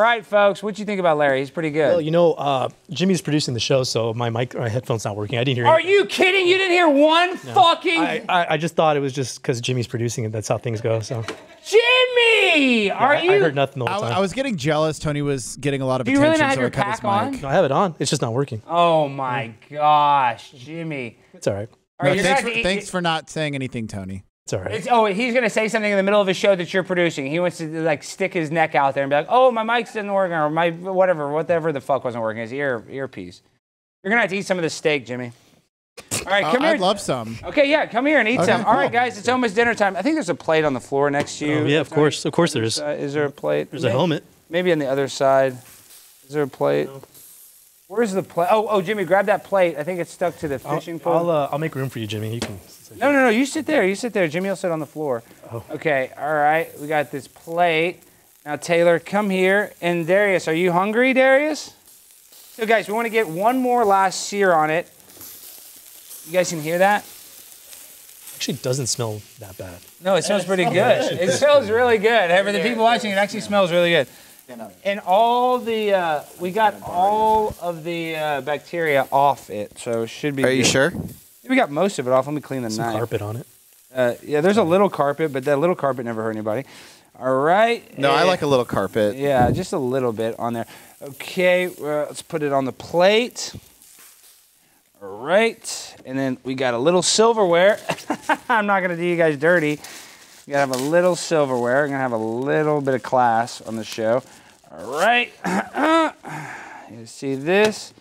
All right, folks, what do you think about Larry? He's pretty good. Well, you know, Jimmy's producing the show, so my headphone's not working. I didn't hear anything. Are you kidding? You didn't hear one fucking... I just thought it was just because Jimmy's producing it. That's how things go, so... Jimmy! Yeah, I heard nothing the whole time. I was getting jealous. Tony was getting a lot of attention. Do you really not have your pack on? No, I have it on. It's just not working. Oh, my gosh, Jimmy. It's all right. No, thanks for not saying anything, Tony. It's all right. Oh, he's going to say something in the middle of a show that you're producing. He wants to, like, stick his neck out there and be like, oh, my mic's didn't work, or my whatever the fuck wasn't working, his earpiece. You're going to have to eat some of this steak, Jimmy. All right, come here. I'd love some. Okay, yeah, come here and eat some. All right, guys, it's almost dinner time. I think there's a plate on the floor next to you. Oh, yeah, of course there is. Is there a plate? There's a helmet. Maybe on the other side. Is there a plate? No. Where's the plate? Oh, Jimmy, grab that plate. I think it's stuck to the fishing pole. I'll make room for you, Jimmy. You can sit there. No, you sit there. You sit there. Jimmy will sit on the floor. Oh. Okay, all right. We got this plate. Now, Taylor, come here. And Darius, are you hungry, Darius? So, guys, we want to get one more last sear on it. You guys can hear that? Actually, it doesn't smell that bad. No, it smells pretty good. It smells really good. For the people watching, it actually smells really good. And all the, we got all of the bacteria off it, so it should be good. Are you sure? We got most of it off. Let me clean the knife. Some carpet on it. Yeah, there's a little carpet, but that little carpet never hurt anybody. All right. No, I like a little carpet. Yeah, just a little bit on there. Okay, let's put it on the plate. All right. And then we got a little silverware. I'm not going to do you guys dirty. You gotta have a little silverware. I'm gonna have a little bit of class on the show. All right. You see this?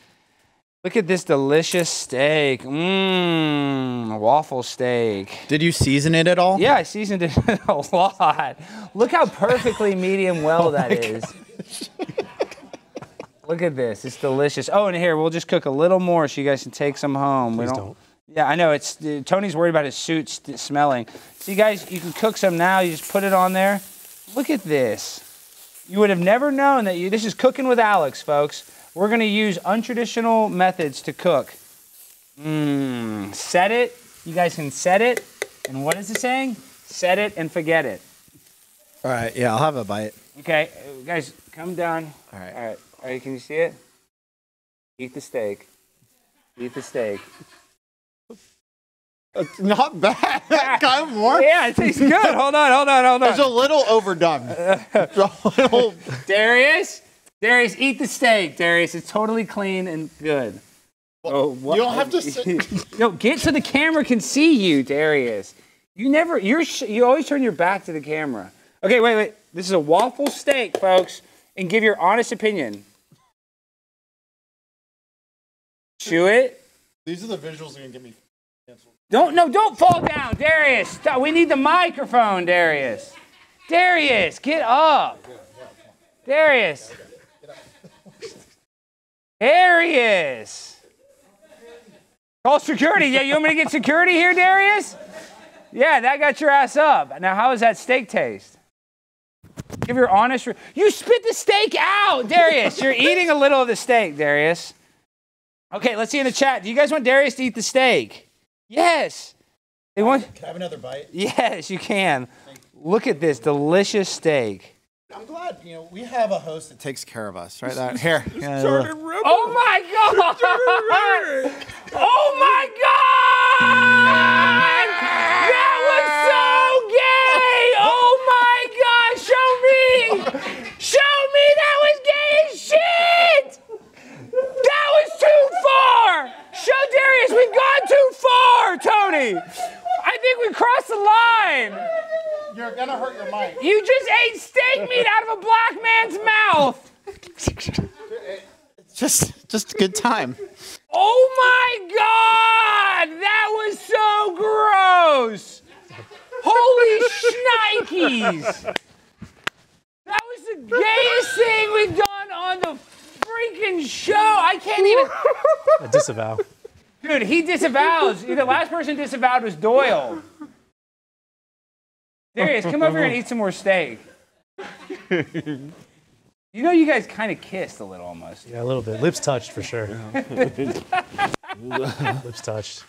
Look at this delicious steak. Mmm, waffle steak. Did you season it at all? Yeah, I seasoned it a lot. Look how perfectly medium well that is. Look at this. It's delicious. Oh, and here, we'll just cook a little more so you guys can take some home. Please don't. Yeah, I know. It's Tony's worried about his suit smelling. So you guys, you can cook some now. You just put it on there. Look at this. You would have never known that this is Cooking with Alex, folks. We're going to use untraditional methods to cook. Mmm. Set it. You guys can set it. And what is it saying? Set it and forget it. All right. Yeah, I'll have a bite. Okay. Guys, come down. All right. All right. All right. Can you see it? Eat the steak. Eat the steak. It's not bad. That kind of works. Yeah, it tastes good. Hold on. It's a little overdone. Darius, eat the steak, Darius. It's totally clean and good. Well, you don't have to say. No, get so the camera can see you, Darius. You always turn your back to the camera. Okay, wait. This is a waffle steak, folks, and give your honest opinion. Chew it. These are the visuals that are gonna get me. Don't fall down, Darius. Stop. We need the microphone, Darius. Darius, get up. Darius. Darius. Call security. Yeah, you want me to get security here, Darius? Yeah, that got your ass up. Now, how does that steak taste? Give your honest... You spit the steak out, Darius. You're eating a little of the steak, Darius. Okay, let's see in the chat. Do you guys want Darius to eat the steak? Yes. Can I have another bite? Yes, you can. Look at this delicious steak. I'm glad, you know, we have a host that takes care of us, right? Here. Oh my God! Oh my God! That was so gay! Oh my God! Show me! That was gay as shit! That was too far! Show Darius, we've gone too far, Tony! I think we crossed the line! You're gonna hurt your mic. You just ate steak meat out of a black man's mouth! Just a good time. Oh my God! That was so gross! Holy shnikes! That was the gayest thing we've done on the freaking show! I can't even. I disavow. Dude, he disavows. The last person disavowed was Doyle. Darius, come over here and eat some more steak. You know, you guys kind of kissed a little, almost. Yeah, a little bit. Lips touched for sure. Lips touched.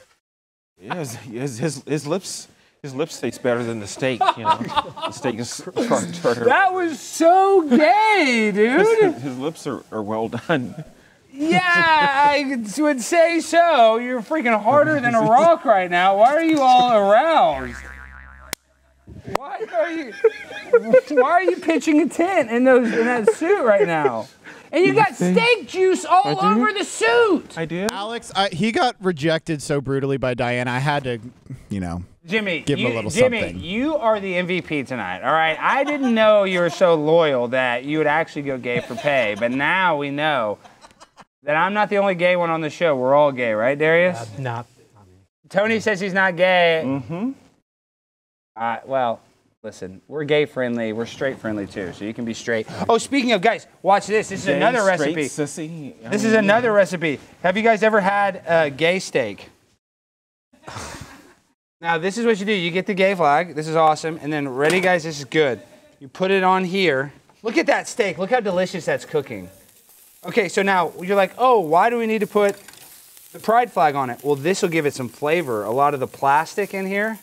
Yeah, his lips. His lip tastes better than the steak, you know. The steak is charcuterie. That was so gay, dude. His lips are well done. Yeah, I would say so. You're freaking harder than a rock right now. Why are you all aroused? Why are you pitching a tent in that suit right now? And you got steak juice all over the suit. I do. Alex, he got rejected so brutally by Diane. I had to, you know, give him a little something. Jimmy, you are the MVP tonight. All right. I didn't know you were so loyal that you would actually go gay for pay, but now we know that I'm not the only gay one on the show. We're all gay, right, Darius? Not. I mean, Tony says he's not gay. Mm-hmm. Well, listen, we're gay friendly. We're straight friendly too, so you can be straight. Oh, speaking of, guys, watch this. This is gay, another recipe. Sissy. This is another recipe. Have you guys ever had gay steak? Now, this is what you do. You get the gay flag. This is awesome. And then, ready, guys? This is good. You put it on here. Look at that steak. Look how delicious that's cooking. Okay, so now you're like, oh, why do we need to put the pride flag on it? Well, this will give it some flavor. A lot of the plastic in here.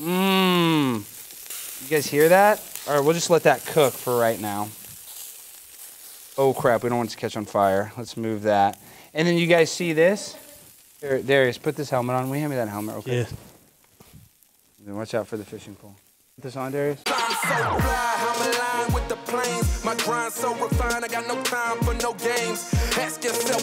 Mmm. You guys hear that? All right, we'll just let that cook for right now. Oh, crap, we don't want it to catch on fire. Let's move that. And then you guys see this? Darius, put this helmet on. Will you hand me that helmet? Okay. Yeah. Then watch out for the fishing pole. Put this on, Darius. I'm aligned with the planes. My grind so refined, I got no time for no games. Ask yourself